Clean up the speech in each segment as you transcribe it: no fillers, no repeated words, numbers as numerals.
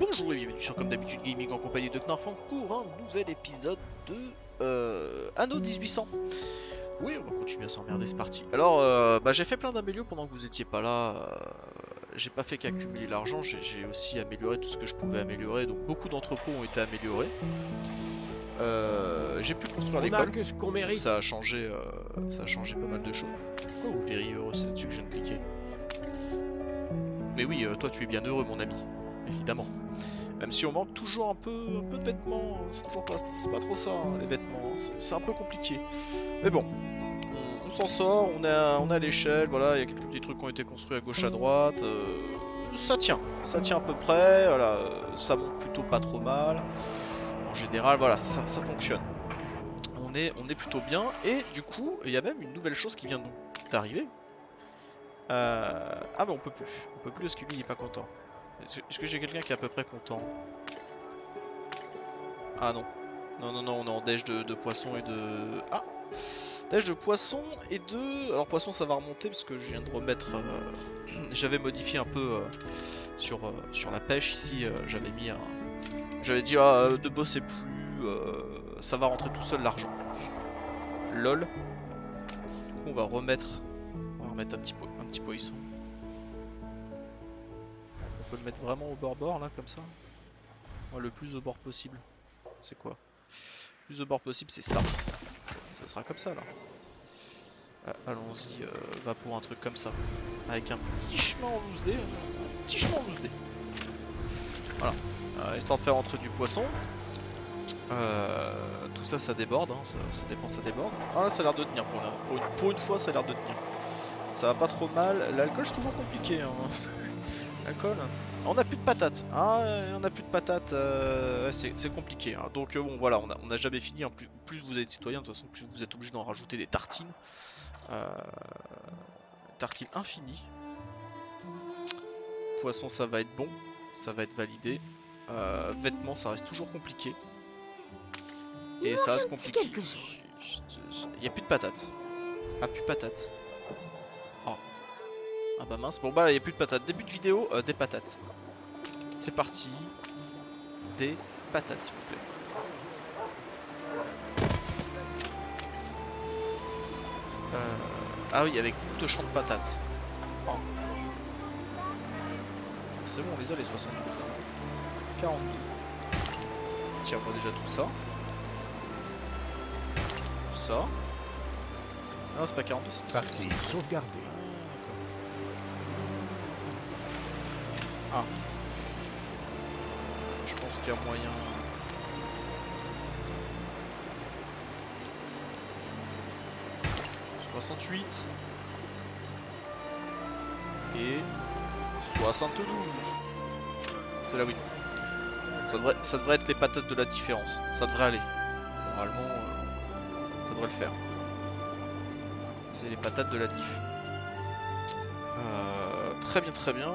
Bonjour et bienvenue sur Comme D'habitude Gaming en compagnie de Knarfhang pour un nouvel épisode de Anno 1800. Oui, on va continuer à s'emmerder, c'est parti. Alors, j'ai fait plein d'améliorations pendant que vous étiez pas là. J'ai pas fait qu'accumuler l'argent, j'ai aussi amélioré tout ce que je pouvais améliorer. Donc beaucoup d'entrepôts ont été améliorés. J'ai pu construire l'école, ça a changé pas mal de choses. Oh, Very heureux, c'est dessus que je viens de cliquer. Mais oui, toi tu es bien heureux mon ami, évidemment. Même si on manque toujours un peu de vêtements, c'est toujours pas, trop ça hein, les vêtements, c'est un peu compliqué. Mais bon, on s'en sort, on a l'échelle, voilà, il y a quelques petits trucs qui ont été construits à gauche à droite. Ça tient à peu près, voilà, ça monte plutôt pas trop mal. En général, voilà, ça fonctionne. On est plutôt bien. Et du coup, il y a même une nouvelle chose qui vient d'arriver. Ah mais on peut plus. On peut plus parce que lui il est pas content. Est-ce que j'ai quelqu'un qui est à peu près content? Ah non. Non, on est en déj de poisson et de... Ah, déj de poisson et de... Alors poisson ça va remonter parce que je viens de remettre... J'avais modifié un peu sur la pêche ici. J'avais mis un... J'avais dit ah, de bosser plus, ça va rentrer tout seul l'argent. Lol. Du coup, on va remettre un petit poisson. On peut le mettre vraiment au bord là comme ça. Ouais, le plus au bord possible. C'est quoi? Le plus au bord possible c'est ça. Ça sera comme ça là. Allons-y, va pour un truc comme ça. Avec un petit chemin en loose dé. Un petit chemin en loose dé. Voilà. Histoire de faire entrer du poisson. Tout ça, ça déborde. Hein. Ça dépend, ça déborde. Ah là, ça a l'air de tenir. Pour une fois, ça a l'air de tenir. Ça va pas trop mal. L'alcool, c'est toujours compliqué. Hein. L'alcool. On n'a plus de patates. Hein. On n'a plus de patates. C'est compliqué. Hein. Donc, bon, voilà, on n'a jamais fini. Hein. Plus vous êtes citoyen, de toute façon, plus vous êtes obligé d'en rajouter des tartines. Tartines infinies. Poisson, ça va être bon. Ça va être validé. Vêtements, ça reste toujours compliqué. Et ça reste compliqué. Il n'y a plus de patates. Ah, plus de patates. Oh. Ah bah mince. Bon bah, il n'y a plus de patates. Début de vidéo, des patates. C'est parti. Des patates, s'il vous plaît. Ah oui, avec beaucoup de champs de patates. Oh. C'est bon, on les a les 72. 42. Tire-moi déjà tout ça. Tout ça. Non, c'est pas 42, c'est parti. Sauvegarder. Ah. Je pense qu'il y a moyen. « 68. » Et... 72. C'est la win. Ça devrait être les patates de la différence. Ça devrait aller. Normalement, ça devrait le faire. C'est les patates de la diff. Très bien, très bien.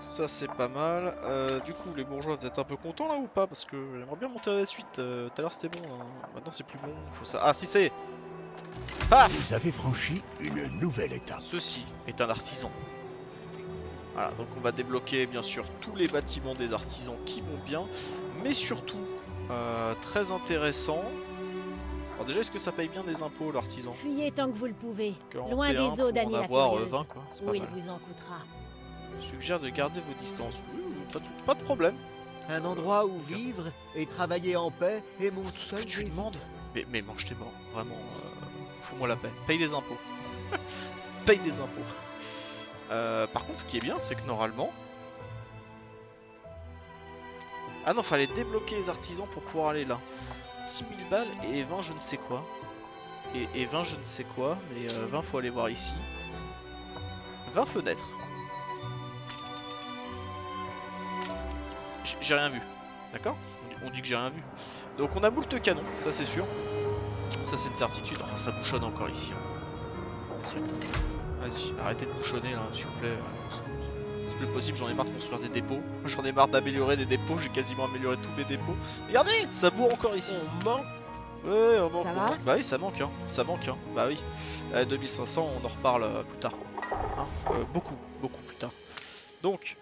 Ça, c'est pas mal. Du coup, les bourgeois, vous êtes un peu contents là ou pas? Parce que j'aimerais bien monter à la suite. Tout à l'heure, c'était bon. Hein. Maintenant, c'est plus bon. Faut ça. Ah, si, ça y est. Paf! Vous avez franchi une nouvelle étape. Ceci est un artisan. Voilà, donc on va débloquer bien sûr tous les bâtiments des artisans qui vont bien, mais surtout, très intéressant. Alors déjà, est-ce que ça paye bien des impôts l'artisan? Fuyez tant que vous le pouvez, loin des eaux d'Annie la Furieuse, où il vous en coûtera. Je suggère de garder vos distances, pas de problème. Un endroit où vivre et travailler en paix est mon seul désir. Tu demandes, mais mange tes morts, vraiment, fous-moi la paix, paye des impôts. Paye des impôts. Par contre, ce qui est bien, c'est que normalement... Ah non, fallait débloquer les artisans pour pouvoir aller là. 10 000 balles et 20 je ne sais quoi. Et 20 je ne sais quoi, mais 20 faut aller voir ici. 20 fenêtres. J'ai rien vu, d'accord? On dit que j'ai rien vu. Donc on a moult canon, ça c'est sûr. Ça c'est une certitude. Oh, ça bouchonne encore ici. Hein. Vas-y, arrêtez de bouchonner là, s'il vous plaît. C'est plus possible, j'en ai marre de construire des dépôts. J'en ai marre d'améliorer des dépôts, j'ai quasiment amélioré tous mes dépôts. Regardez, ça bourre encore ici. On manque. Ouais, on manque. Ça va ? Bah oui, ça manque, hein. Ça manque, hein. Bah oui. 2500, on en reparle plus tard. Hein beaucoup plus tard. Donc,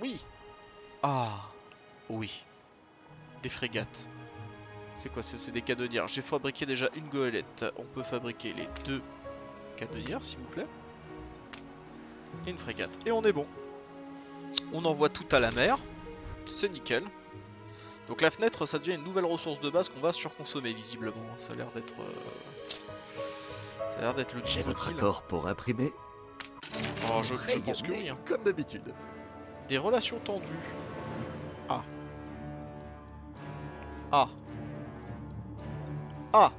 Oui. Ah, oui. Des frégates. C'est quoi? C'est des canonnières. J'ai fabriqué déjà une goélette. On peut fabriquer les deux canonnières, s'il vous plaît. Et une frégate. Et on est bon. On envoie tout à la mer. C'est nickel. Donc la fenêtre, ça devient une nouvelle ressource de base qu'on va surconsommer, visiblement. Ça a l'air d'être... Ça a l'air d'être le type. Votre accord pour imprimer. Oh, je pense que oui. Hein. Comme d'habitude. Des relations tendues. Ah. Ah. Ah.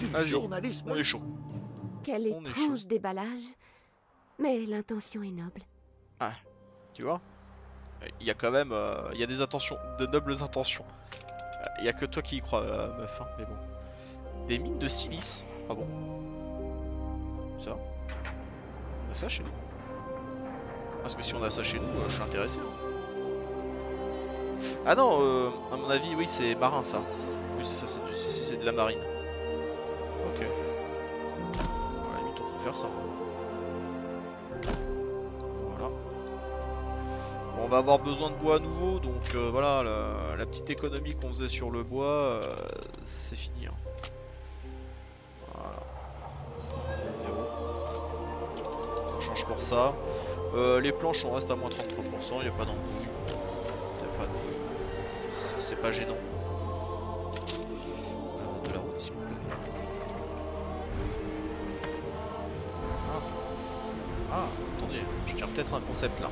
Vas-y, on est chaud. Quel étrange déballage. Mais l'intention est noble. Ah, tu vois, il y a quand même, il y a des intentions, de nobles intentions. Il y a que toi qui y crois, meuf, hein, mais bon. Des mines de silice. Ah bon. Ça. On a ça chez nous. Parce que si on a ça chez nous, je suis intéressé. Hein. Ah non, à mon avis, oui, c'est marin ça. Oui, c'est ça, c'est de la marine. Ok. À la limite, on peut faire ça. On va avoir besoin de bois à nouveau, donc voilà, la petite économie qu'on faisait sur le bois, c'est fini. Hein. Voilà. On change pour ça. Les planches, on reste à moins 33%, il n'y a pas d'embrouille. C'est pas gênant. De la route, s'il vous plaît. Ah. Ah, attendez, je tiens peut-être un concept là.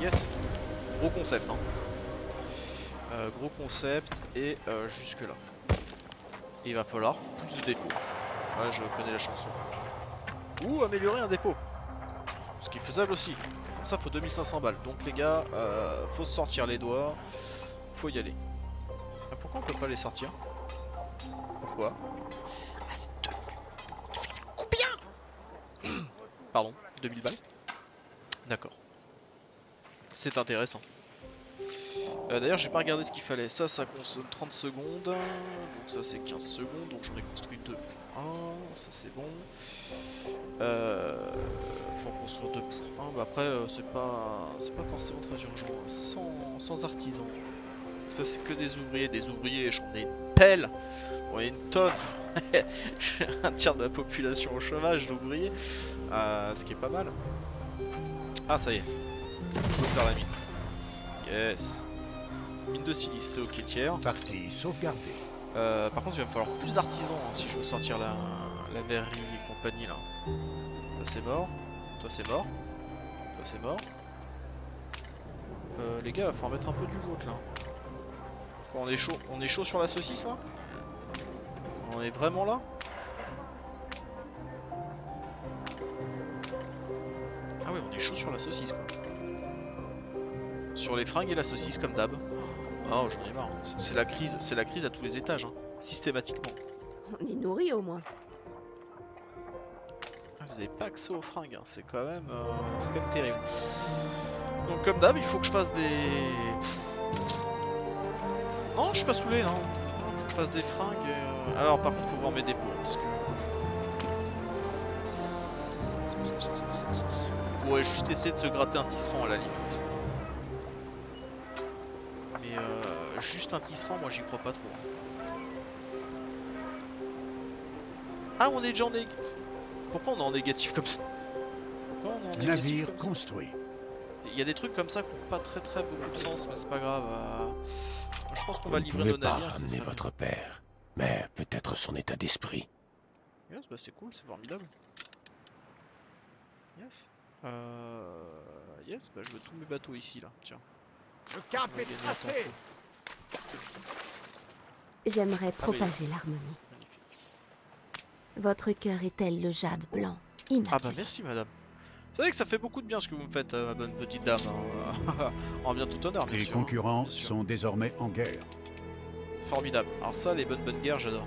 Yes. Gros concept hein. Gros concept et jusque là. Il va falloir plus de dépôts. Ouais, je connais la chanson. Ou améliorer un dépôt. Ce qui est faisable aussi. Comme ça faut 2500 balles. Donc les gars, faut se sortir les doigts. Faut y aller. Ah, pourquoi on peut pas les sortir? Pourquoi? Ah c'est 2000. Combien? Pardon, 2000 balles. D'accord. C'est intéressant. D'ailleurs j'ai pas regardé ce qu'il fallait. Ça, ça consomme 30 secondes. Donc ça c'est 15 secondes. Donc j'en ai construit 2 pour 1. Ça c'est bon. Faut en construire 2 pour 1. Bah après c'est pas forcément très urgent. Sans artisans. Ça c'est que des ouvriers. Des ouvriers, j'en ai une pelle. J'en ai une tonne. J'ai un tiers de la population au chômage d'ouvriers. Ce qui est pas mal. Ah ça y est. On peut faire la mine. Yes. Mine de silice, c'est ok tiers. Partie sauvegardée. Par contre il va me falloir plus d'artisans hein, si je veux sortir la verrerie et compagnie là. Ça c'est mort. Toi c'est mort. Toi c'est mort. Les gars, il va falloir mettre un peu du vôtre là. Bon, on est chaud sur la saucisse là. On est vraiment là. Ah oui, on est chaud sur la saucisse quoi. Sur les fringues et la saucisse comme d'hab. Oh j'en ai marre. C'est la crise à tous les étages, hein. Systématiquement. On est nourri au moins. Vous n'avez pas accès aux fringues, hein. C'est quand même terrible. Donc comme d'hab, il faut que je fasse des. Non, je suis pas saoulé, non. Il faut que je fasse des fringues. Et... Alors par contre, faut voir mes dépôts parce que. On pourrait juste essayer de se gratter un tisserand à la limite. Juste un tisserand, moi j'y crois pas trop. Ah, on est déjà en négatif. Pourquoi on est en négatif comme ça? Pourquoi on est en négatif? Navire construit. Il y a des trucs comme ça qui n'ont pas très beaucoup de sens, mais c'est pas grave. Je pense qu'on va livrer nos navires. Vous ne pouvez pas ramener votre père, mais peut-être son état d'esprit. Yes, bah c'est cool, c'est formidable. Yes. Yes, bah je veux tous mes bateaux ici là. Tiens. Le cap est tracé. J'aimerais propager l'harmonie. Votre cœur est tel le jade blanc. Ah bah merci madame. C'est vrai que ça fait beaucoup de bien ce que vous me faites, ma bonne petite dame. En bien tout honneur. Les concurrents sont désormais en guerre. Formidable. Alors ça, les bonnes guerres, j'adore.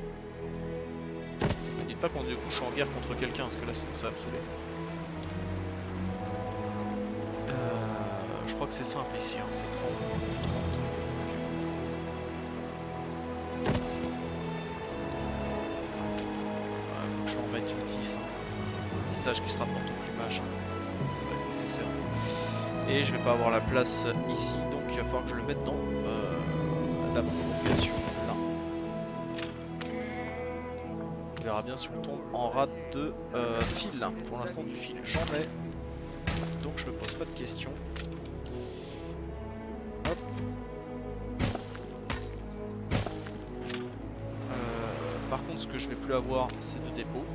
Ne dites pas qu'on est en guerre contre quelqu'un, parce que là, ça va me saouler. Je crois que c'est simple ici, hein. C'est 30. Faut que je m'en mette une 10. Hein. Un tissage qui se rapporte au plumage. Hein. ça va être nécessaire. Et je vais pas avoir la place ici, donc il va falloir que je le mette dans la prolongation là. On verra bien si on tombe en rade de fil. Pour l'instant du fil j'en ai, donc je me pose pas de questions. Hop. Par contre ce que je vais plus avoir c'est de dépôt.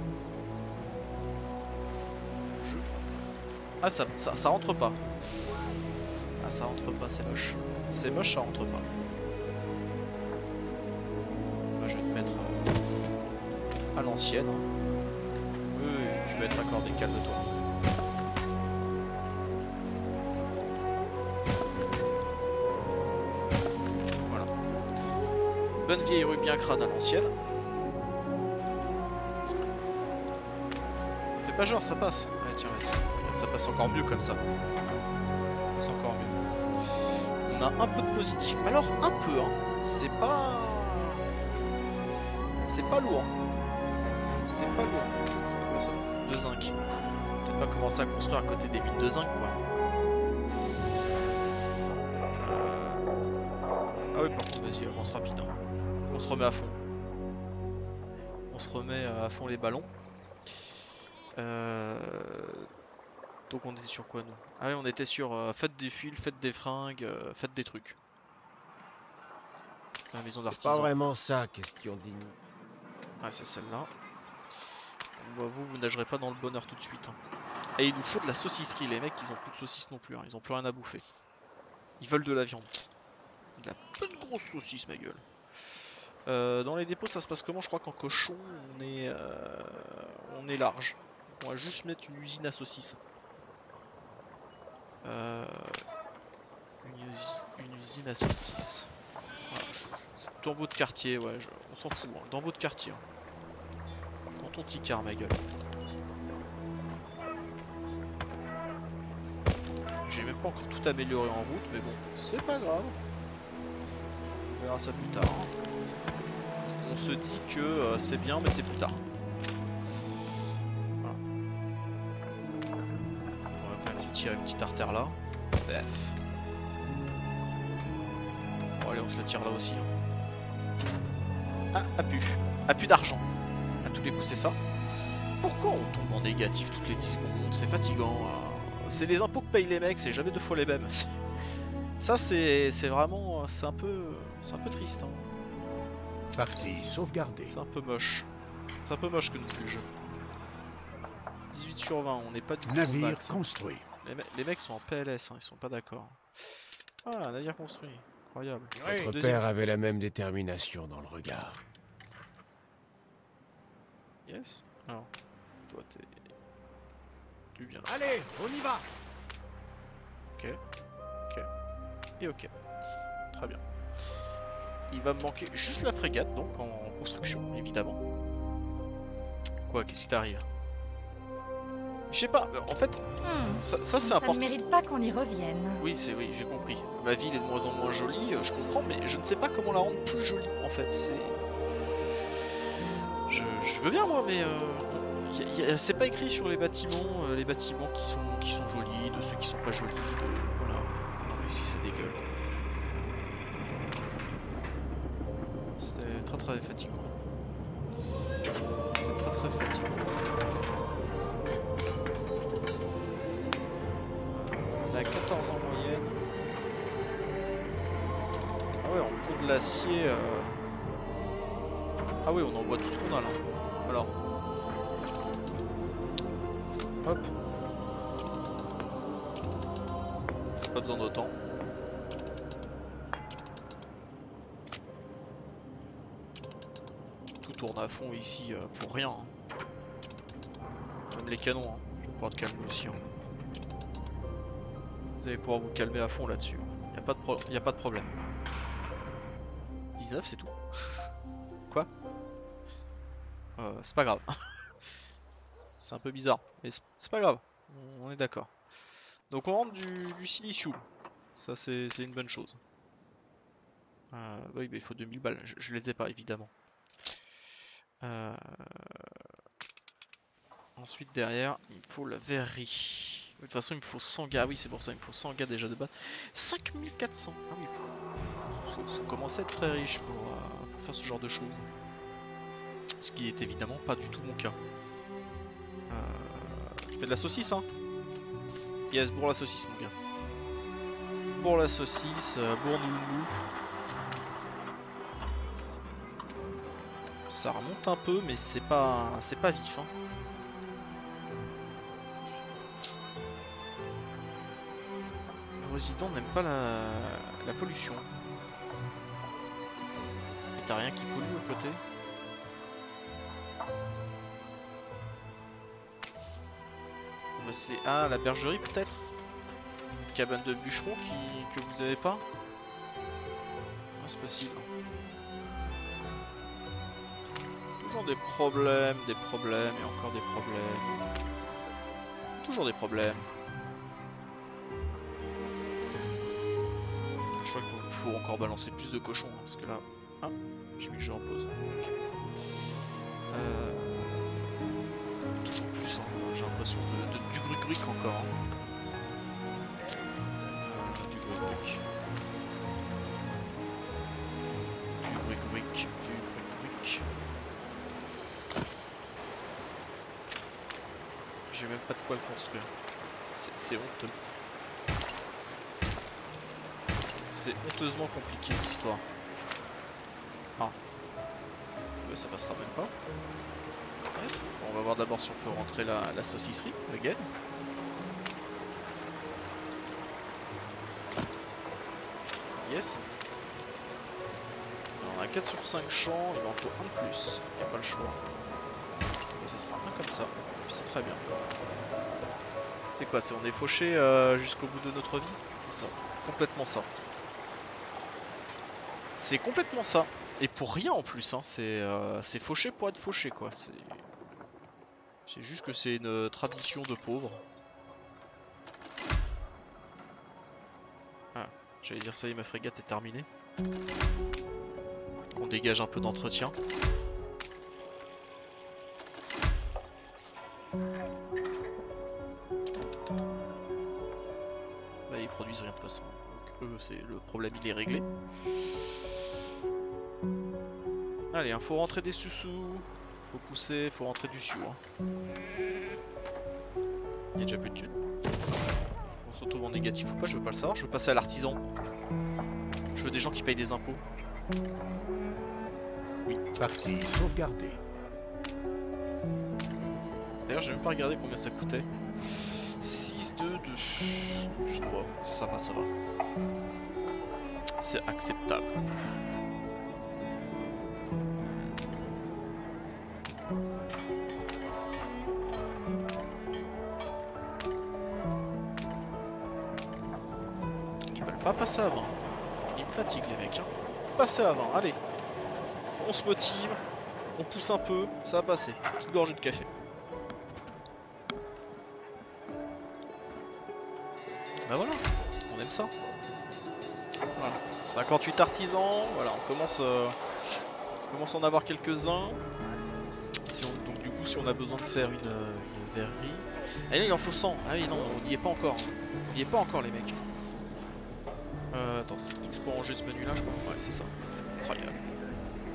Ah ça rentre pas. Ah ça rentre pas, c'est moche. C'est moche, ça rentre pas. Bah, je vais te mettre à l'ancienne. Oui, tu vas être accordé, calme-toi. Voilà. Bonne vieille rue bien crade à l'ancienne. Fais pas genre, ça passe. Allez, tiens, vas-y. Ça passe encore mieux comme ça. Ça passe encore mieux. On a un peu de positif. Alors un peu, hein. C'est pas... c'est pas lourd. C'est pas lourd. C'est quoi ça? De zinc. Peut-être pas commencer à construire à côté des mines de zinc, quoi. Ah oui, par contre, vas-y, avance rapide. Hein. On se remet à fond. On se remet à fond les ballons. Donc on était sur quoi nous? Ah oui, on était sur fête des fils, fête des fringues, fête des trucs. La maison d'artisan. C'est pas vraiment ça, question digne. Ah c'est celle-là. Bah, vous nagerez pas dans le bonheur tout de suite. Hein. Et il nous faut de la saucisse, qui les mecs, ils ont plus de saucisse non plus, hein. Ils ont plus rien à bouffer. Ils veulent de la viande. De la bonne grosse saucisse, ma gueule. Dans les dépôts, ça se passe comment? Je crois qu'en cochon, on est large. On va juste mettre une usine à saucisses. Une usine à saucisses. Voilà, dans votre quartier, ouais, on s'en fout. Hein, dans votre quartier. Hein. Dans ton petit car, ma gueule. J'ai même pas encore tout amélioré en route, mais bon, c'est pas grave. On verra ça plus tard. Hein. On se dit que c'est bien, mais c'est plus tard. Une petite artère là. Bref. Bon allez, on se la tire là aussi. Ah, abus d'argent. À tous les coups c'est ça. Pourquoi on tombe en négatif toutes les 10 secondes? C'est fatigant. C'est les impôts que payent les mecs, c'est jamais deux fois les mêmes. Ça c'est vraiment... C'est un peu triste. Hein. Parti, sauvegarder. C'est un peu moche. C'est un peu moche que nous fait le jeu. 18 sur 20, on n'est pas du tout navire construit. Les mecs sont en PLS, hein, ils sont pas d'accord. Ah, un navire construit, incroyable. Oui, votre père avait la même détermination dans le regard. Yes. Alors, toi t'es... tu viens là. Allez, on y va. Ok, ok, et ok. Très bien. Il va me manquer juste la frégate, donc en construction, évidemment. Quoi, qu'est-ce qui t'arrive? Je sais pas, en fait, ça c'est important. Ça ne mérite pas qu'on y revienne. Oui, j'ai compris. Ma ville est de moins en moins jolie, je comprends, mais je ne sais pas comment la rendre plus jolie, en fait. C'est... Je veux bien, moi, mais... c'est pas écrit sur les bâtiments qui sont jolis, de ceux qui sont pas jolis, de... Voilà. Non, mais ici, c'est des gueules. C'est très très fatigant. C'est très très fatigant. À 14 en moyenne. Ah ouais, on pond de l'acier. Ah ouais, on envoie tout ce qu'on a là. Alors. Hop. Pas besoin d'autant. Tout tourne à fond ici pour rien. Hein. Même les canons. Hein. Je vais pouvoir te calmer aussi. Hein. Vous allez pouvoir vous calmer à fond là-dessus. Il n'y a pas de problème. 19, c'est tout. Quoi? C'est pas grave. C'est un peu bizarre, mais c'est pas grave. On est d'accord. Donc on rentre du silicium. Ça, c'est une bonne chose. Oui, mais il faut 2000 balles. Je les ai pas, évidemment. Ensuite, derrière, il faut la verrerie. De toute façon, il me faut 100 gars. Oui, c'est pour ça, il me faut 100 gars déjà de base. 5400. Ah oui, faut commencer à être très riche pour faire ce genre de choses. Ce qui est évidemment pas du tout mon cas. Je fais de la saucisse, hein. Yes, bourre la saucisse, mon gars. Bourre la saucisse, bourre nous. Ça remonte un peu, mais c'est pas vif, hein. Vos résidents n'aiment pas la pollution. Et t'as rien qui pollue à côté. C'est à la bergerie peut-être. Une cabane de bûcheron que vous avez pas. Ah, c'est possible. Toujours des problèmes et encore des problèmes. Toujours des problèmes. Je crois qu'il faut encore balancer plus de cochons hein, parce que là, ah, j'ai mis le jeu en pause. Okay. Toujours plus, hein. J'ai l'impression du bruc-bruc encore. Hein. Du bruc-bruc. Du bruc-bruc. Du bruc-bruc. J'ai même pas de quoi le construire. C'est honteux. C'est honteusement compliqué cette histoire. Ah. Ça passera même pas. Yes. On va voir d'abord si on peut rentrer la saucisserie, again. Yes. On a 4 sur 5 champs, il en faut un de plus, il n'y a pas le choix. Et ce sera un comme ça, c'est très bien. C'est quoi, c'est on est fauché jusqu'au bout de notre vie? C'est ça, complètement ça. C'est complètement ça. Et pour rien en plus, hein. C'est fauché pour être fauché quoi. C'est juste que c'est une tradition de pauvre. Ah, j'allais dire ça y est, ma frégate est terminée. On dégage un peu d'entretien. Bah ils produisent rien de toute façon. Donc eux, le problème il est réglé. Allez, hein, faut rentrer des sous-sous, faut pousser, faut rentrer du sioux. Hein. Il y a déjà plus de thunes. On se retrouve en négatif ou pas, je veux pas le savoir, je veux passer à l'artisan. Je veux des gens qui payent des impôts. Oui. Partie sauvegardée. D'ailleurs, j'ai même pas regardé combien ça coûtait. 6, 2, 2. Oh, ça va, ça va. C'est acceptable. Passez avant, ils me fatiguent les mecs. Hein. Passez avant, allez. On se motive, on pousse un peu, ça va passer. Petite gorgée de café. Bah voilà, on aime ça. Voilà. 58 artisans, voilà, on commence à en avoir quelques-uns. Si donc du coup, si on a besoin de faire une verrerie. Ah là, il en faut 100. Ah oui, non, on n'y est pas encore. On n'y est pas encore les mecs. Attends, c'est X pour ranger ce menu là, je crois. Ouais, c'est ça. Incroyable.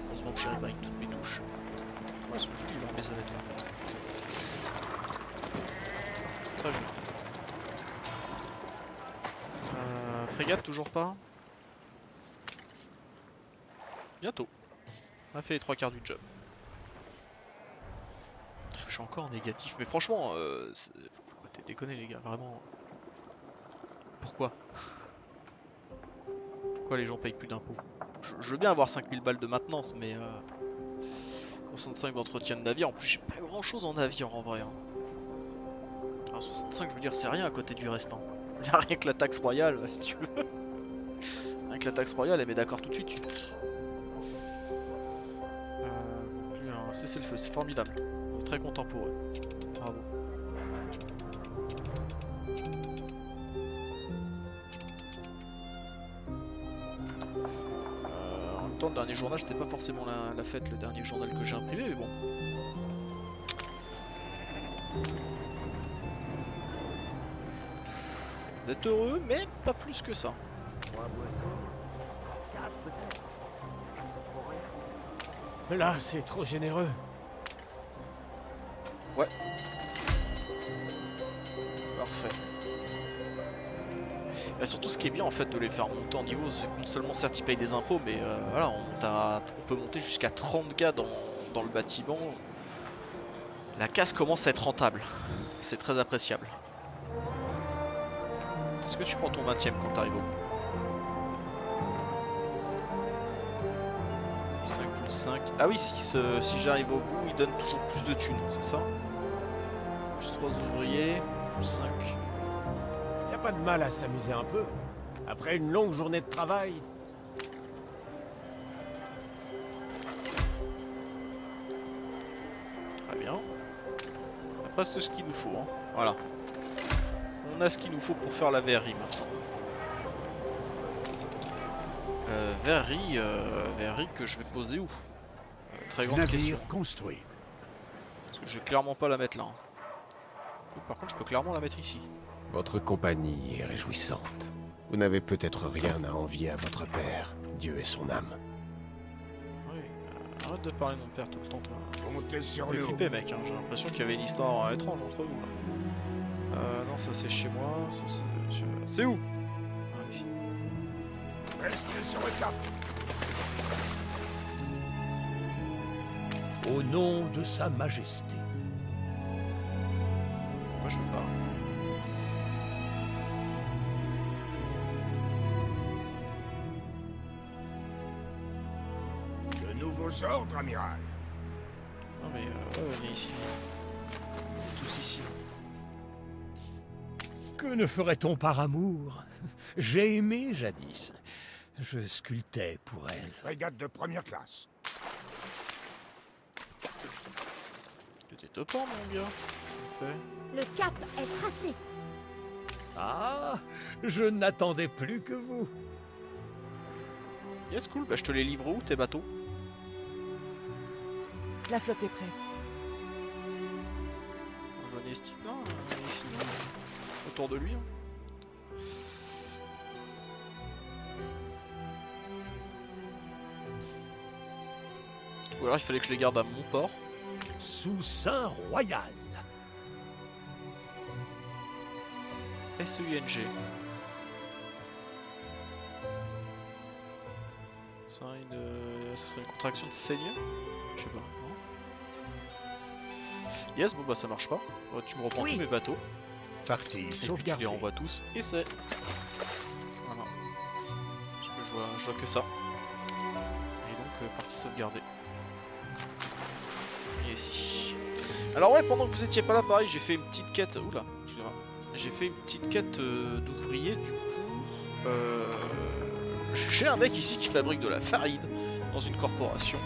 Heureusement que j'ai réparé toutes mes douches. Ouais, c'est joli là, mes honnêtes là. Très joli. Frégate, toujours pas. Bientôt. On a fait les 3 quarts du job. Je suis encore négatif, mais franchement, faut arrêter de déconner les gars, vraiment. Pourquoi ? Pourquoi les gens payent plus d'impôts? Je veux bien avoir 5000 balles de maintenance, mais 65 d'entretien de navire. En plus, j'ai pas grand chose en navire en vrai. Hein. Alors, 65, je veux dire, c'est rien à côté du reste. Hein. Là, rien que la taxe royale, si tu veux. Rien que la taxe royale, elle met d'accord tout de suite. C'est le feu, c'est formidable. On est très content pour eux. Bravo. Le dernier journal, c'était pas forcément la fête, le dernier journal que j'ai imprimé, mais bon. Vous êtes heureux, mais pas plus que ça. Là, c'est trop généreux. Ouais. Parfait. Et surtout, ce qui est bien en fait de les faire monter en niveau, c'est non seulement certes ils payent des impôts, mais voilà, on peut monter jusqu'à 30K dans le bâtiment. La casse commence à être rentable. C'est très appréciable. Est-ce que tu prends ton 20ème quand t'arrives au bout? 5 plus 5. Ah oui, si j'arrive au bout, il donne toujours plus de thunes, c'est ça? Plus 3 ouvriers, plus 5. Y a pas de mal à s'amuser un peu. Après une longue journée de travail. Très bien. Après, c'est ce qu'il nous faut, hein. Voilà. On a ce qu'il nous faut pour faire la verrerie maintenant. Verrerie que je vais poser où? Très grande question. Construit. Parce que je vais clairement pas la mettre là. Donc, par contre, je peux clairement la mettre ici. Votre compagnie est réjouissante. Vous n'avez peut-être rien à envier à votre père, Dieu et son âme. Oui, arrête de parler de mon père tout le temps, toi. Montez sur le flippé, mec, hein. J'ai l'impression qu'il y avait une histoire étrange entre vous. Là. Non, ça c'est chez moi, ça c'est où? Ah, ici. Restez sur le cap. Au nom de sa majesté. Moi je peux pas. De nouveaux ordres, amiral. Non mais, ouais, on est ici. On est tous ici. Que ne ferait-on par amour? J'ai aimé jadis. Je sculptais pour elle. Frégate de première classe. T'étais topant, mon gars. Le cap est tracé. Ah, je n'attendais plus que vous. Yes, cool. Bah, je te les livre où, tes bateaux? La flotte est prête. J'en ai ce type-là, ici. Autour de lui. Ou alors il fallait que je les garde à mon port. Soussain royal. SUNG. C'est une contraction de seigneur. Je sais pas. Non. Yes, bon bah ça marche pas. Tu me reprends oui. Tous mes bateaux. Partie sauvegarde. Je les renvoie tous et c'est. Voilà. Parce que je vois que ça. Et donc, partie sauvegardée. Et ici. Alors, ouais, pendant que vous étiez pas là, pareil, j'ai fait une petite quête. Oula, excusez-moi. J'ai fait une petite quête d'ouvriers, du coup. J'ai un mec ici qui fabrique de la farine dans une corporation.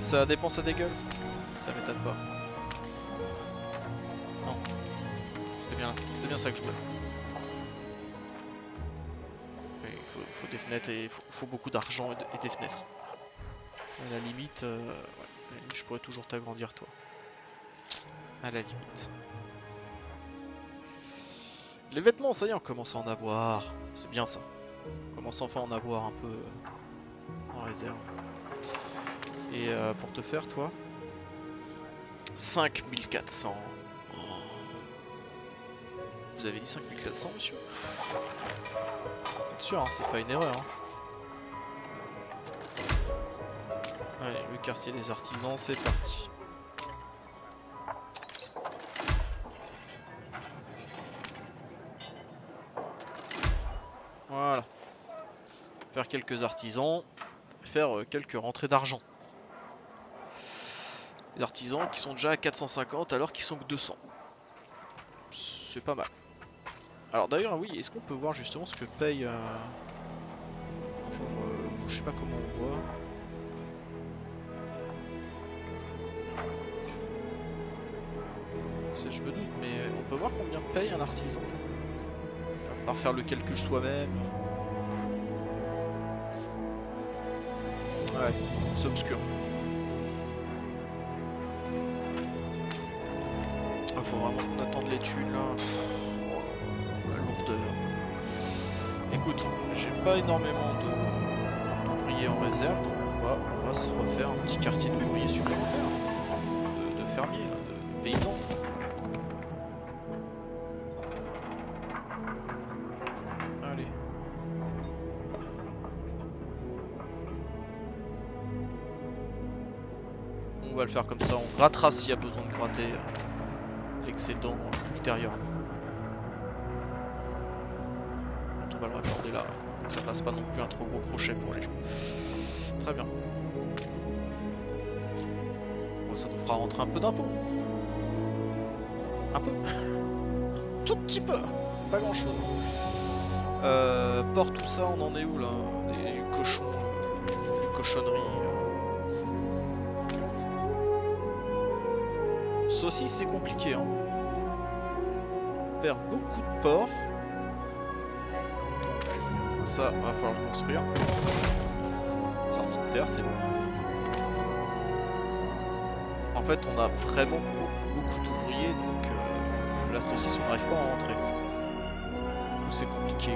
Ça dépense à des gueules. Ça m'étonne pas. C'était bien ça que je voulais. Il faut des fenêtres et il faut beaucoup d'argent et des fenêtres. À la limite, ouais, je pourrais toujours t'agrandir toi. À la limite. Les vêtements, ça y est, on commence à en avoir. C'est bien ça. On commence enfin à en avoir un peu en réserve. Et pour te faire, toi, 5400. Vous avez dit 5400, monsieur? Bien sûr, hein, c'est pas une erreur. Hein. Allez, le quartier des artisans, c'est parti. Voilà. Faire quelques artisans, faire quelques rentrées d'argent. Les artisans qui sont déjà à 450 alors qu'ils sont que 200. C'est pas mal. Alors d'ailleurs oui, est-ce qu'on peut voir justement ce que paye je sais pas comment on voit. Je me doute, mais on peut voir combien paye un artisan. À part faire le calcul soi-même. Ouais, c'est obscur. Ah, faut vraiment qu'on attende les thunes là. La lourdeur. écoute, j'ai pas énormément d'ouvriers en réserve, donc on va se refaire un petit quartier d'ouvriers supplémentaires, de fermiers, de paysans. On va le faire comme ça, on grattera s'il y a besoin de gratter l'excédent ultérieur. On va le raccorder là, que ça fasse pas non plus un trop gros crochet pour les gens. Très bien. Bon, ça nous fera rentrer un peu d'impôts. Un peu. Tout petit peu. Pas grand chose. Port, tout ça, on en est où là? Des cochons, des cochonneries. Saucisse, c'est compliqué, hein. On perd beaucoup de porc. Donc, ça, va falloir le construire. Sortie de terre, c'est bon. En fait, on a vraiment beaucoup d'ouvriers, donc la saucisse, on n'arrive pas à rentrer. C'est compliqué.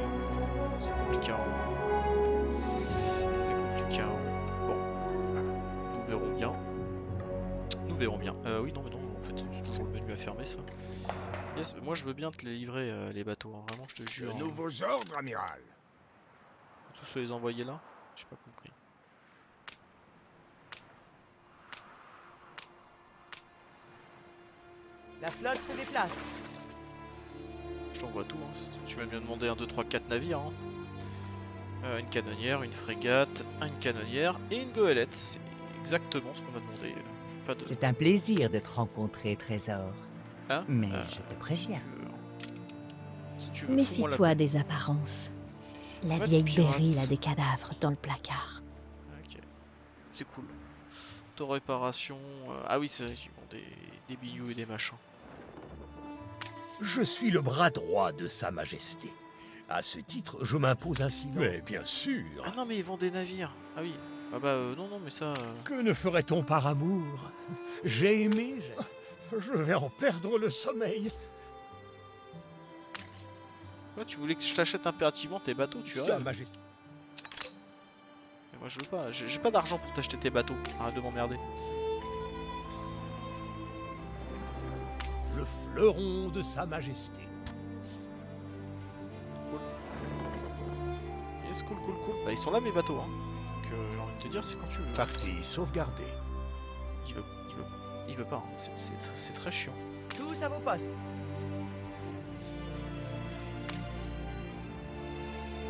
C'est compliqué. C'est compliqué. Bon. Nous verrons bien. Nous verrons bien. Oui, non, mais non. En fait, c'est toujours le menu à fermer, ça. Yes, moi je veux bien te les livrer, les bateaux, hein. Vraiment, je te jure. De nouveaux ordres, amiral. Faut tous les envoyer là? J'ai pas compris. La flotte se déplace. Je t'envoie tout, hein. Tu vas bien demander un, 2, 3, 4 navires, hein. Une canonnière, une frégate, une canonnière et une goélette. C'est exactement ce qu'on m'a demandé. De... C'est un plaisir de te rencontrer, Trésor. Hein? Mais je te préviens. Si méfie-toi la... des apparences. La vieille Beryl a des cadavres dans le placard. Ok, c'est cool. Auto réparation. Ah oui, c'est vrai qu'ils ont des bijoux et des machins. Je suis le bras droit de Sa Majesté. À ce titre, je m'impose ainsi. Mais bien sûr. Ah non, mais ils vendent des navires. Ah oui. Ah bah non, non, mais ça... Que ne ferait-on par amour? J'ai aimé, je vais en perdre le sommeil. Toi, tu voulais que je t'achète impérativement tes bateaux, tu vois. Sa Majesté. Mais moi, je veux pas. J'ai pas d'argent pour t'acheter tes bateaux. Arrête de m'emmerder. Le fleuron de Sa Majesté. Cool. Yes, cool, cool, cool. Bah, ils sont là, mes bateaux, hein. J'ai envie de te dire, c'est quand tu veux. Parti, sauvegarder. Il veut pas, hein. C'est très chiant. Tous à vos postes.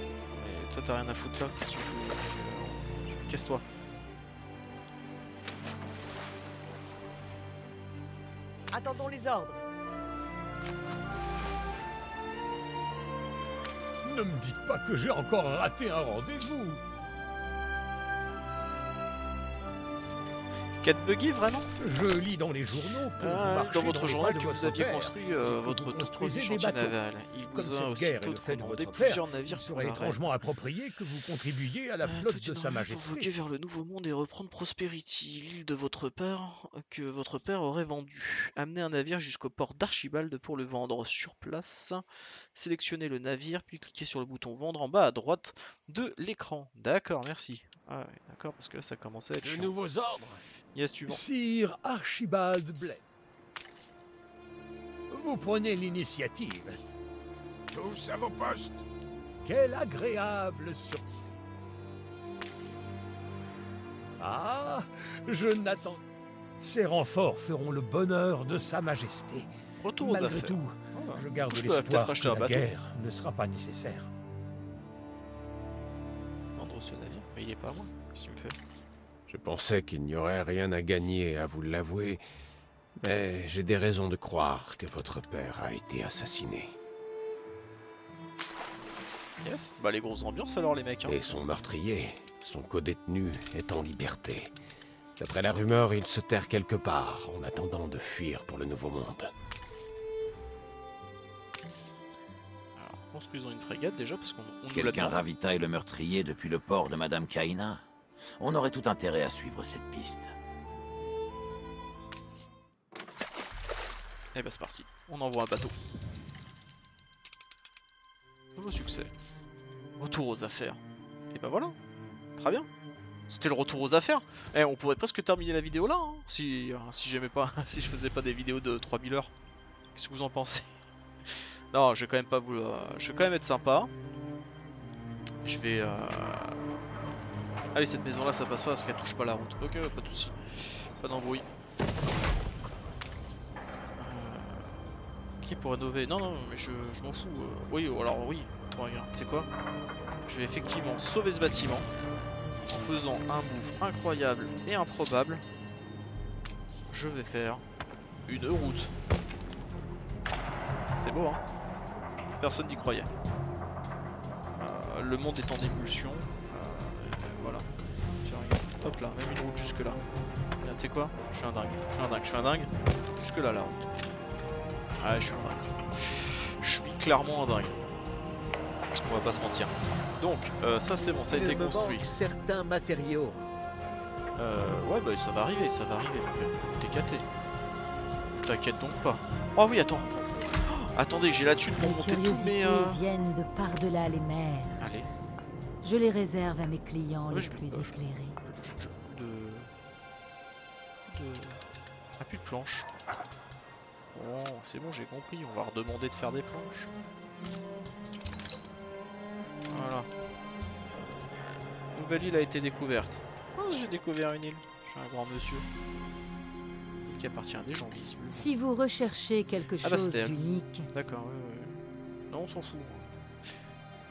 Mais toi, t'as rien à foutre là, qu'est-ce que tu fous? Casse-toi. Attendons les ordres. Ne me dites pas que j'ai encore raté un rendez-vous. 4 buggy, vraiment? Je lis dans les journaux que dans votre journal que vous aviez construit votre tout premier chantier naval. Il vous a aussitôt commandé plusieurs navires pour l'arrêt. Il serait étrangement approprié que vous contribuiez à la flotte de Sa Majesté. Vous convoquer vers le Nouveau Monde et reprendre Prosperity, l'île de votre père que votre père aurait vendue. Amenez un navire jusqu'au port d'Archibald pour le vendre. Sur place, sélectionnez le navire, puis cliquez sur le bouton vendre en bas à droite de l'écran. D'accord, merci. Ah ouais, d'accord, parce que là ça commençait à être. De nouveaux ordres. Yes, tu vends. Sir Archibald Blake. Vous prenez l'initiative. Tous à vos postes. Quelle agréable surprise. Ah, je n'attends. Ces renforts feront le bonheur de Sa Majesté. Retour d'affaires. Malgré tout, je garde l'espoir que la guerre ne sera pas nécessaire. Vendre ce navire, mais il est pas moi. Qu'est-ce que tu me fais? Je pensais qu'il n'y aurait rien à gagner, à vous l'avouer, mais j'ai des raisons de croire que votre père a été assassiné. Yes, bah les grosses ambiances alors les mecs. Hein. Et son meurtrier, son codétenu, est en liberté. D'après la rumeur, il se terre quelque part en attendant de fuir pour le Nouveau Monde. Alors, construisons une frégate déjà parce qu'on nous l'attend. Quelqu'un ravitaille le meurtrier depuis le port de Madame Kaina. On aurait tout intérêt à suivre cette piste. Et bah c'est parti, on envoie un bateau. Nouveau succès. Retour aux affaires. Et bah voilà. Très bien. C'était le retour aux affaires. Eh, on pourrait presque terminer la vidéo là, hein, si j'aimais pas, si je faisais pas des vidéos de 3000 heures. Qu'est-ce que vous en pensez? Non, je vais quand même pas vous... je vais quand même être sympa. Je vais... Ah oui, cette maison là ça passe pas parce qu'elle touche pas la route. Ok, pas de soucis. Pas d'embrouille. Qui pour rénover? Non, non, mais je m'en fous. Oui, alors oui. Attends, regarde, tu sais quoi? Je vais effectivement sauver ce bâtiment en faisant un move incroyable et improbable. Je vais faire une route. C'est beau, hein? Personne n'y croyait. Le monde est en ébullition. Voilà. Tiens, regarde. Hop là, même une route jusque là. Tiens, tu sais quoi? Je suis un dingue. Je suis un dingue. Je suis un dingue. Jusque là, la route. Ouais, je suis un dingue. Je suis clairement un dingue. On va pas se mentir. Donc, ça c'est bon, ça a été construit. Certains matériaux. Ouais, bah ça va arriver, ça va arriver. T'es caté. T'inquiète donc pas. Oh oui, attends. Attendez, j'ai la thune pour monter tous mes... viennent de par-delà les mers. Allez. Je les réserve à mes clients les plus éclairés. Ah, plus de planches. Oh, c'est bon, j'ai compris. On va redemander de faire des planches. Voilà. Nouvelle île a été découverte. Oh, j'ai découvert une île. Je suis un grand monsieur. Une île qui appartient à des gens visibles. Si vous recherchez quelque chose d'unique. D'accord, ouais. Non, on s'en fout.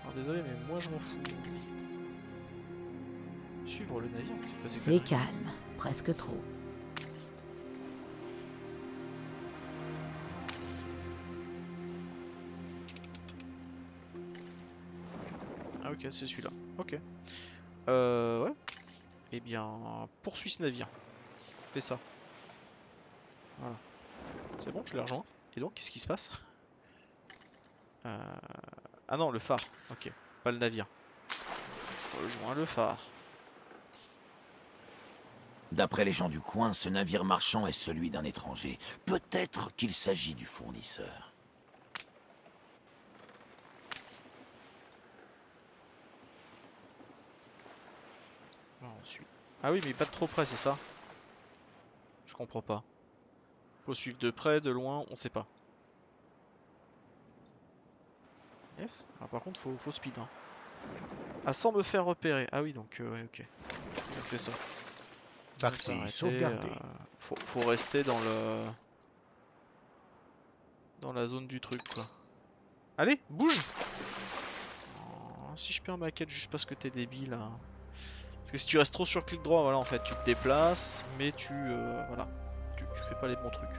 Alors désolé, mais moi je m'en fous. Suivre le navire, c'est pas... C'est calme, presque trop. Ok, c'est celui-là. Ok. Ouais. Eh bien, poursuis ce navire. Fais ça. Voilà. C'est bon, je l'ai rejoint. Et donc, qu'est-ce qui se passe? Ah non, le phare. Ok, pas le navire. Rejoins le phare. D'après les gens du coin, ce navire marchand est celui d'un étranger. Peut-être qu'il s'agit du fournisseur. Ah oui, mais pas de trop près, c'est ça? Je comprends pas. Faut suivre de près, de loin, on sait pas. Yes. Alors, par contre, faut speed. Hein. Ah, sans me faire repérer. Ah oui, donc, ouais, ok. Donc c'est ça. Parti, sauvegarder. Faut rester dans le... dans la zone du truc, quoi. Allez, bouge! Oh, si je perds ma quête juste parce que t'es débile, hein. Parce que si tu restes trop sur clic droit, voilà, en fait, tu te déplaces, mais tu... voilà, tu fais pas les bons trucs.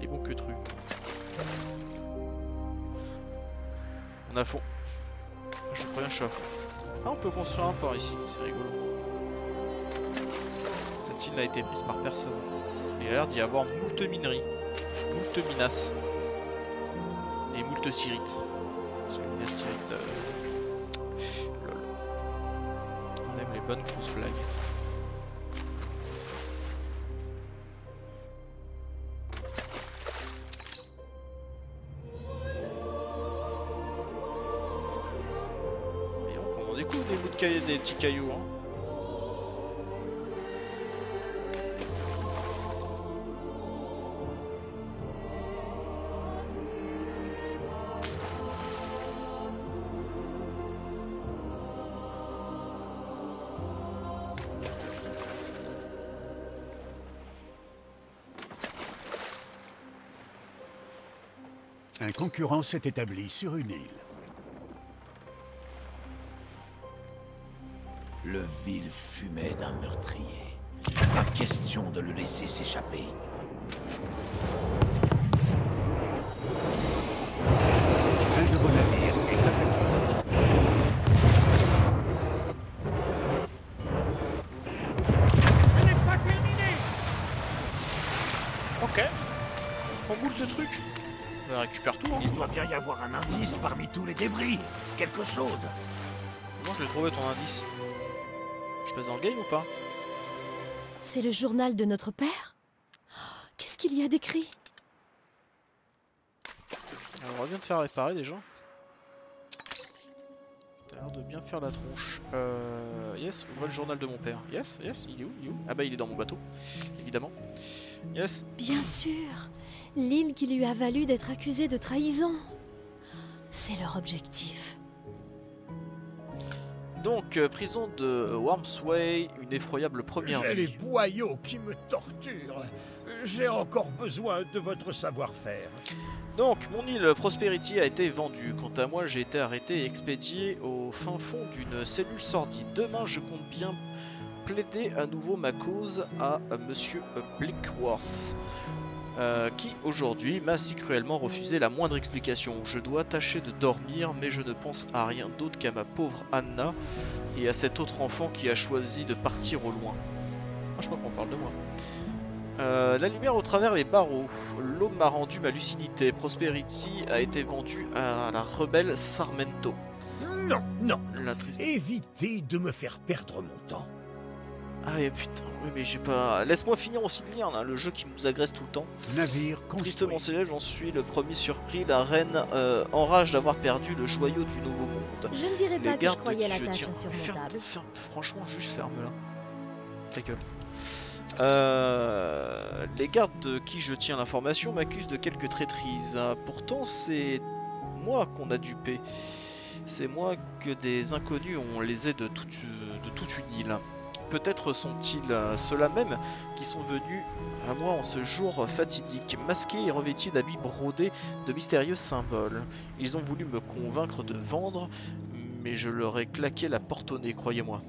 Les bons que trucs. On a fond. Je préviens, je suis à fond. Ah, on peut construire un port ici, c'est rigolo. Cette île n'a été prise par personne. Il a l'air d'y avoir moult mineries, moult minas. Et moult syrites. Parce que le minas syrite... bonne grosse flag. Et on découvre des bouts de cailloux, des petits cailloux. Hein. Un concurrent s'est établi sur une île. Le vil fumait d'un meurtrier. Pas question de le laisser s'échapper. Un de vos navires est attaqué. Ce n'est pas terminé. Ok. On boule ce truc. On récupère tout. Hein. Il doit bien y avoir un indice parmi tous les débris. Quelque chose. Comment je l'ai trouvé ton indice? Je passe dans le game ou pas? C'est le journal de notre père. Qu'est-ce qu'il y a d'écrit? On revient de faire réparer des gens. Ça a l'air de bien faire la tronche. Yes, on voit le journal de mon père. Yes, yes, il est où, Ah bah il est dans mon bateau, évidemment. Yes. Bien sûr, l'île qui lui a valu d'être accusée de trahison. C'est leur objectif. Donc, prison de Wormsway, une effroyable première nuit. J'ai les boyaux qui me torturent. J'ai encore besoin de votre savoir-faire. Donc, mon île Prosperity a été vendue. Quant à moi, j'ai été arrêté et expédié au fin fond d'une cellule sordide. Demain, je compte bien plaider à nouveau ma cause à Monsieur Blickworth, qui aujourd'hui m'a si cruellement refusé la moindre explication. Je dois tâcher de dormir, mais je ne pense à rien d'autre qu'à ma pauvre Anna et à cet autre enfant qui a choisi de partir au loin. Ah, je crois qu'on parle de moi. La lumière au travers les barreaux. L'homme m'a rendu ma lucidité. Prosperity a été vendue à la rebelle Sarmento. Non, non, évitez de me faire perdre mon temps. Ah et putain, oui mais j'ai pas... Laisse-moi finir aussi de lire, là, le jeu qui nous agresse tout le temps. Navire construit. Tristement célèbre, j'en suis le premier surpris, la reine enrage d'avoir perdu le joyau du nouveau monde. Je ne dirais pas que je croyais la tâche insurmontable. Franchement, juste ferme-la. Ta gueule. Les gardes de qui je tiens l'information m'accusent de quelques traîtrises. Pourtant, c'est moi qu'on a dupé. C'est moi que des inconnus ont lésé de toute une île. Peut-être sont-ils ceux-là même qui sont venus à moi en ce jour fatidique, masqués et revêtus d'habits brodés de mystérieux symboles. Ils ont voulu me convaincre de vendre, mais je leur ai claqué la porte au nez, croyez-moi.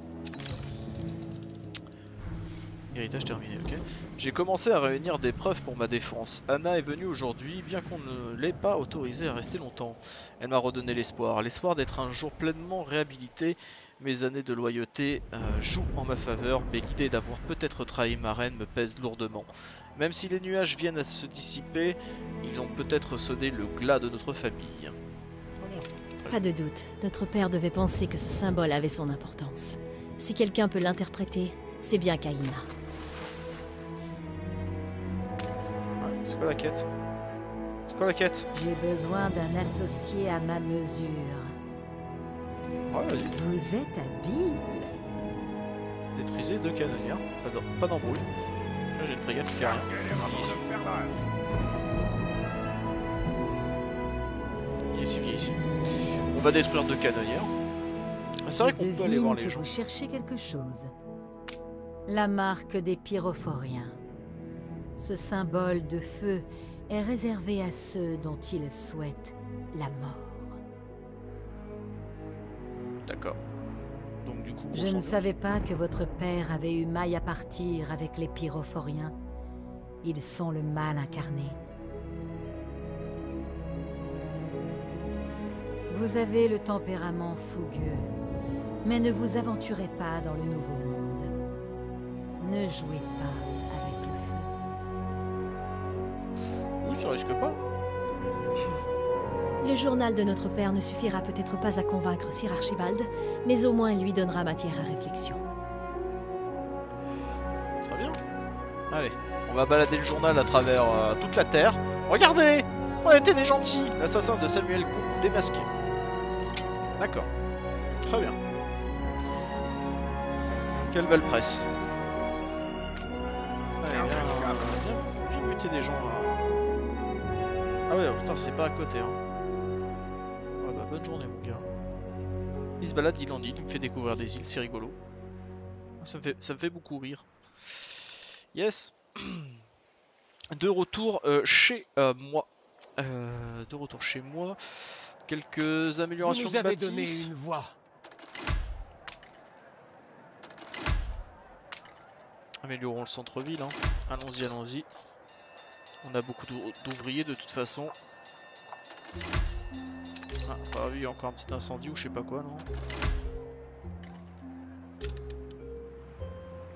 Héritage terminé, ok. J'ai commencé à réunir des preuves pour ma défense. Anna est venue aujourd'hui, bien qu'on ne l'ait pas autorisée à rester longtemps. Elle m'a redonné l'espoir. L'espoir d'être un jour pleinement réhabilité. Mes années de loyauté jouent en ma faveur, mais l'idée d'avoir peut-être trahi ma reine me pèse lourdement. Même si les nuages viennent à se dissiper, ils ont peut-être sonné le glas de notre famille. Pas de doute, notre père devait penser que ce symbole avait son importance. Si quelqu'un peut l'interpréter, c'est bien Kaina. C'est quoi la quête? J'ai besoin d'un associé à ma mesure. Ouais, vous êtes habile. Détrisé de canonnière. Pas d'embrouille. Là j'ai une frégate qui a rien. Il est si vieux ici. On va détruire deux canonnières. C'est vrai qu'on peut aller voir les gens. Je cherchais quelque chose. La marque des pyrophoriens. Ce symbole de feu est réservé à ceux dont ils souhaitent la mort. D'accord. Donc du coup... Je ne savais pas que votre père avait eu maille à partir avec les pyrophoriens. Ils sont le mal incarné. Vous avez le tempérament fougueux, mais ne vous aventurez pas dans le nouveau monde. Ne jouez pas. Ça risque pas. Le journal de notre père ne suffira peut-être pas à convaincre Sir Archibald, mais au moins il lui donnera matière à réflexion. Très bien. Allez, on va balader le journal à travers toute la terre. Regardez, on était des gentils. L'assassin de Samuel Cook démasqué. D'accord. Très bien. Quelle belle presse. Allez, j'ai buté des gens là. Ah ouais, putain, c'est pas à côté, hein. Ouais, bah, bonne journée, mon gars. Il se balade d'île en île, il me fait découvrir des îles, c'est rigolo. Ça me fait beaucoup rire. Yes. De retour chez moi. Quelques améliorations de bâtisse. Vous avez donné une voix. Améliorons le centre-ville, hein. Allons-y, allons-y. On a beaucoup d'ouvriers de toute façon. Ah, bah oui, encore un petit incendie ou je sais pas quoi, non?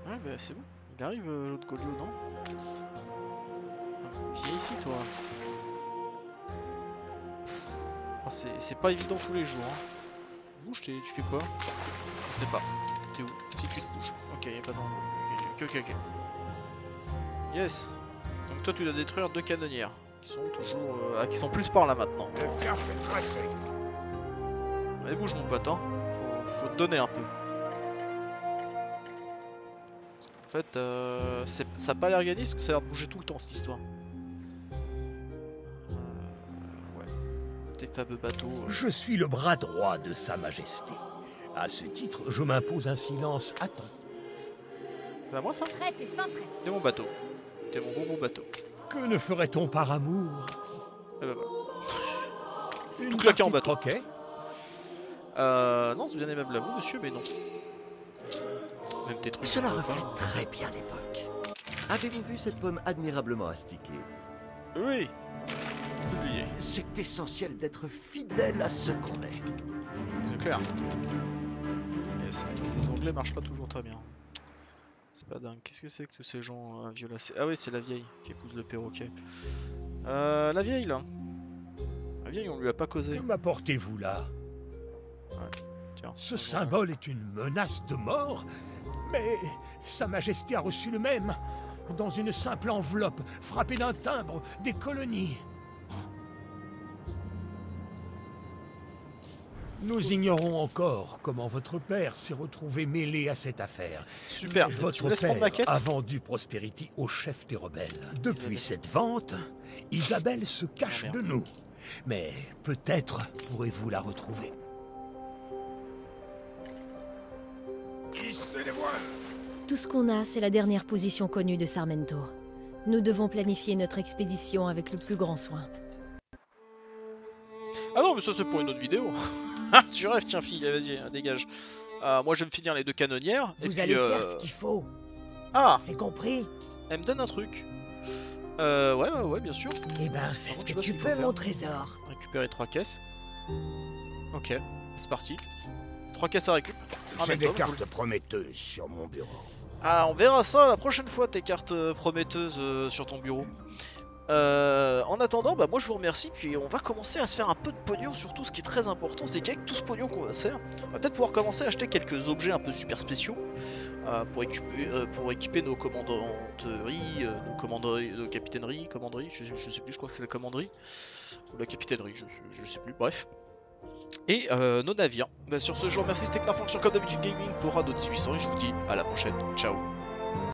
Ouais, bah c'est bon. Il arrive l'autre Golio, non? Viens ici, toi. Ah, c'est pas évident tous les jours. Hein. Bouge, tu fais quoi? Je sais pas. T'es où? Si tu te bouges. Ok, y'a pas d'endroit. Ok. Yes! Donc toi tu dois détruire deux canonnières qui sont toujours qui sont plus par là maintenant. Allez bouge mon pote hein. Faut... faut donner un peu. En fait, ça n'a pas l'air organique, ça a l'air de bouger tout le temps cette histoire. Ouais. Tes fameux bateaux. Je suis le bras droit de Sa Majesté. À ce titre, je m'impose un silence attentif. C'est à moi ça? Prêt et fin prêt. T'es mon bateau. T'es mon bon bateau. Que ne ferait-on par amour? Eh ben voilà. Tout claqué en bateau. Ok. Non, c'est bien aimable à vous, monsieur, mais non. Même tes trucs. Cela reflète très bien l'époque. Avez-vous vu cette pomme admirablement astiquée? Oui. C'est essentiel d'être fidèle à ce qu'on est. C'est clair. Yes. Les anglais marchent pas toujours très bien. C'est pas dingue. Qu'est-ce que c'est que tous ces gens violacés? Ah oui, c'est la vieille qui épouse le perroquet. La vieille là. La vieille, on lui a pas causé. Que m'apportez-vous là? Ouais. Tiens, ce symbole est une menace de mort, mais Sa Majesté a reçu le même, dans une simple enveloppe, frappée d'un timbre, des colonies. Nous ignorons encore comment votre père s'est retrouvé mêlé à cette affaire. Super, votre père a vendu Prosperity au chef des rebelles. Depuis cette vente, Isabelle se cache de nous, mais peut-être pourrez-vous la retrouver. Tout ce qu'on a, c'est la dernière position connue de Sarmento. Nous devons planifier notre expédition avec le plus grand soin. Ah non, mais ça c'est pour une autre vidéo. Tu rêves, tiens fille, vas-y, dégage. Moi je vais me finir les deux canonnières. Vous allez faire ce qu'il faut. Ah, c'est compris. Elle me donne un truc. Ouais, bien sûr. Eh ben, fais ce que tu peux, mon trésor. Récupérer 3 caisses. Ok, c'est parti. 3 caisses à récup. J'ai des cartes prometteuses sur mon bureau. Ah, on verra ça la prochaine fois, tes cartes prometteuses sur ton bureau. En attendant, bah moi je vous remercie, puis on va commencer à se faire un peu de pognon, surtout ce qui est très important, c'est qu'avec tout ce pognon qu'on va se faire, on va peut-être pouvoir commencer à acheter quelques objets un peu super spéciaux pour équiper nos commandanteries, nos capitaineries, commanderies, je sais plus, je crois que c'est la commanderie, ou la capitainerie, je sais plus, bref. Et nos navires. Bah, sur ce, je vous remercie, c'était Knarfhang sur Comme D'habitude Gaming pour Anno 1800 et je vous dis à la prochaine. Ciao.